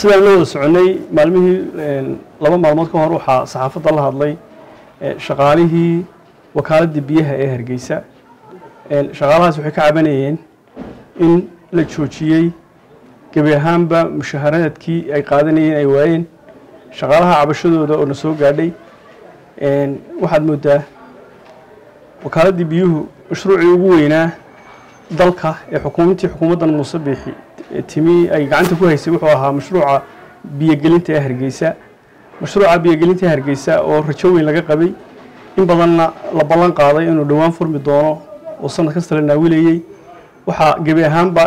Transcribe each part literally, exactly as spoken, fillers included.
sida loo soconay maalmihii laba maalmood ka hor waxa saxaafadda la hadlay shaqaalihii wakaaladda biyaha ee Hargeysa ee shaqaalahaas waxay ka cabanayeen in la joojiyay gabi ahaanba mushaharaadkii ay qaadanayeen ay waayeen shaqaalaha cabashadooda oo soo gaadhay ee waxaad moodaa wakaaladda biyuhu mashruuci ugu weynaa dalka ee xukuumadii xukuumadan Muuse Biixi Tiimi ay gacanta ku haysay wuxuu ahaa mashruuca biyo gelinta ee Hargeysa mashruuca biyo gelinta ee Hargeysa oo rajo weyn laga qabay in badanna la balan qaaday inuu dhawaan furmi doono oo sanad kasta la naawilayay waxa gabi ahaanba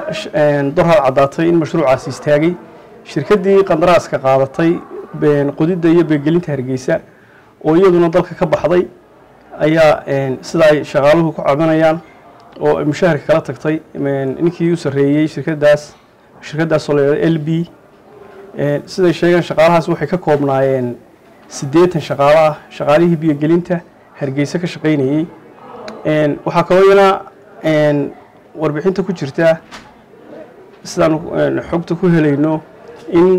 dorar cadaatay in mashruucaas istaagay shirkadii qandaraaska qaadatay been qodida iyo biyo gelinta Hargeysa oo iyaduna dalka ka baxday ayaa sida ay shaqaaluhu ku cabanayaan oo mushaharka kala tagtay ninkii u sareeyay shirkadaas Shredder Soler L B ee sida sheegan shaqaalahaas waxay ka koobnaayeen sideetan shaqaale ah shaqaalihii biyo gelinta Hargeysa ka shaqeynayay ee waxa kaloo ina ee warbixinta ku jirta sidaan xogta ku helayno in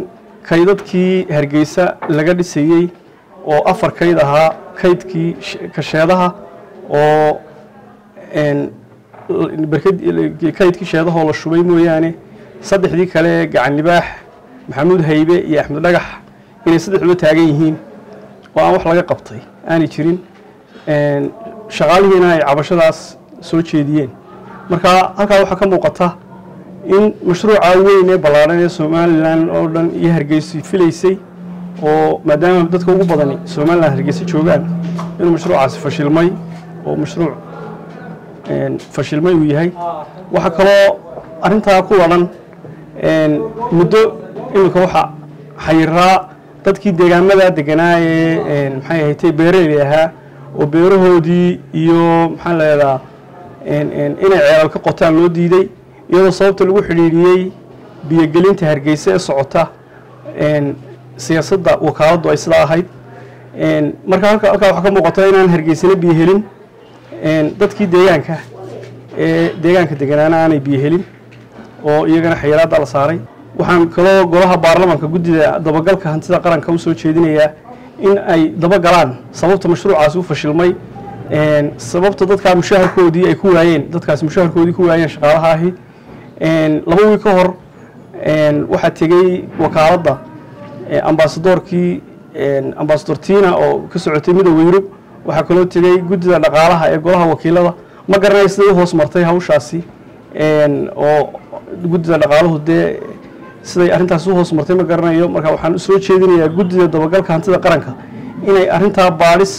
kaydadkii Hargeysa laga dhisayay oo afar kayd ahaa kaydkii kasheedaha oo ee barkad kaydkii sheedaha oo la shubay mooyaane saddexdii kale gacan libaax Mahamud Haybe iyo Axmed Dhagax inay saddexdu taagan yihiin waa wax laga qabtay aanay jirin ee shaqaalihiina ay cabashadaas soo jeediyeen marka halka waxa ka muuqata in mashruuca weyn ee balaaran ee Soomaaliland oo dhan iyo Hargeysa filaysay oo maadaama dadka ugu badan Soomaaliland Hargeysa joogaan inuu mashruucaas fashilmay oo mashruuc ee fashilmay uu yahay waxa kale arinta ku wadan een muddo ilka waxa xayira dadkii deegaanada deganaa ee maxay haytay beeralaha oo beerahoodii iyo maxaa la yiraahdaa een een inay ceelal ka qotaan loo diiday iyadoo sababta lagu xiriiriyay biyo gelinta Hargeysa ee socota een siyaasadda wakaaladdu ay sida ahayd een marka halka halka waxa ka muuqata inaan Hargeysana biyo helin een dadkii deegaanka ee deegaanka deganaana aanay biyo helin oo iyagana xayiraad la saaray waxaan kala golaha baarlamaanka gudida dabagalka hantida qaranka u soo jeedinaya in ay dabagalaan sababta mashruucaas uu fashilmay ee sababta dadka mushaharkoodii ay ku waayeen dadkaas mushaharkoodii ku waayeen shaqaalaha ee laba wiil ka hor ee waxa tagay wakaaladda ambassadorkii ee ambassador Tiina oo ka socotay midowga Yurub waxa kala tagay gudida dhaqaalaha ee golaha wakiilada ma garanay sida hoos martay hawshaasi ee oo gudida dhaqaaluhu de siday arintaas u hoos martay ma garanayo marka waxaan soo jeedinayaa gudida dabagalka hantida qaranka inay arinta baaris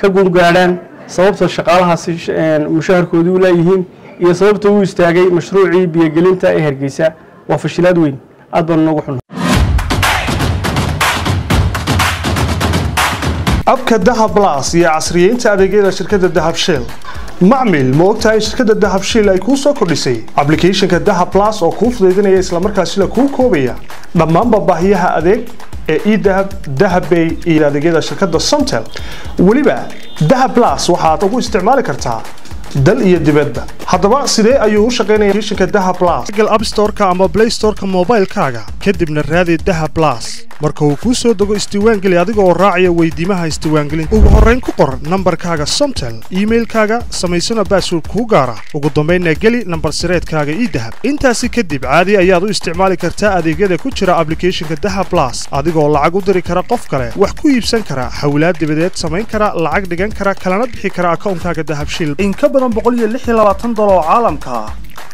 ka guurgaadaan sababta shaqaalahaas mushaharkoodu u leeyihiin iyo sababta uu istaagay mashruucii biyo gelinta ee Hargeysa waa fashilaad weyn aad baan ugu xun abka dahab plus iyo casriyeynta adeegyada shirkadda dahabshiil macmil moogtahay shirkadda dahabshiil ay ku soo kordhisay application-ka dahab plus oo kuu fududeynaya isla markaasi la kuu koobaya dhammaan baahiyaha adeeg ee e-dahab dahabbay iyo adeegyada shirkadda somtel waliba dahab plus waxaad ugu isticmaali kartaa dal iyo dibadda haddaba sidee ayuu u shaqeynaya application-ka dahab plus Google App Store-ka ama Play Store-ka mobile-kaaga kadibna raadi dahab plus marka uu ku soo dago istiwaangeli adiga oo raacaya weydiimaha istiwaangelinta ugu horreyn ku qor nambarkaaga somtel emailkaaga samaysana password ku gaara ugu dambeynna geli nambar sireedkaaga e-dahab intaasi kadib caadi ayaad u isticmaali kartaa adeegyada ku jira application-ka dahab plus adiga oo lacag u diri kara qof kale wax ku iibsan kara xawlaad dibadeed samayn kara lacag dhigan kara kalana bixi kara akoonkaaga dahabshiil in ka badan boqol iyo lix iyo labaatan doolar caalamka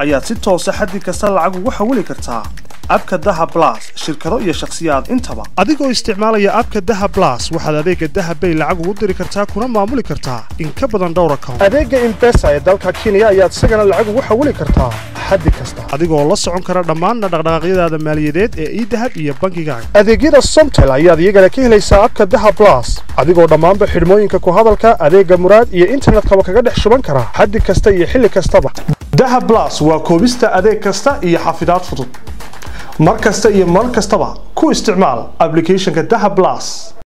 ayaad si toos ah xaddi kasta lacag ugu xawli kartaa abka dahab plus shirkado iyo shakhsiyaad intaba adigoo isticmaalaya abka dahab plus waxaad adeega dahabbay lacag ugu diri kartaa kuna maamuli kartaa in ka badan dhowr account adeega M-Pesa ee dalka Kenya ayaad isagana lacag ugu xawli kartaa xaddi kasta adigoo la socon kara dhammaan dhaqdhaqaaqyadaada maaliyadeed ee e-dahab iyo bangigaaga adeegyada somtel ayaad iyagana ka helaysaa abka dahab plus adigoo dhamaanba xidhmooyinka ku hadalka adeega muraad iyo internet-kaba kaga dhex shuban kara xaddi kasta iyo xilli kastaba dahab plus waa koobista adeeg kasta iyo xafidaad fudud markasta iyo markastaba ku isticmaal application-ka dahab plus